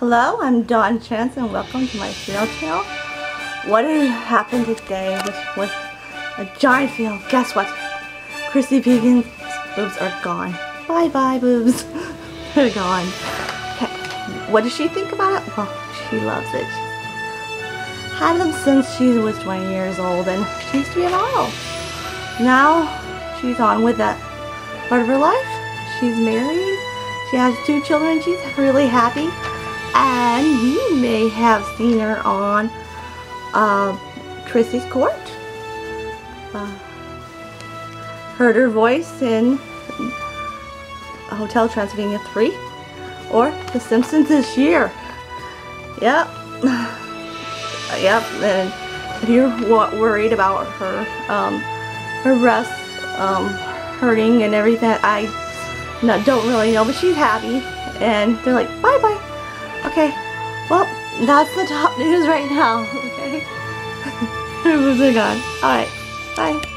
Hello, I'm Dawn Chance and welcome to my cereal channel. What happened today, which was a giant fail. Guess what? Chrissy Teigen's boobs are gone. Bye bye boobs. They're gone. Okay. What does she think about it? Well, she loves it. She's had them since she was 20 years old and she used to be a model. Now she's on with that part of her life. She's married. She has 2 children. She's really happy. And you may have seen her on Chrissy's Court. Heard her voice in Hotel Transylvania 3 or The Simpsons this year. Yep. Yep. And if you're worried about her breasts hurting and everything, I don't really know, but she's happy. And they're like, bye bye. Okay, well, that's the top news right now, okay? Her boobs are gone. Alright, bye.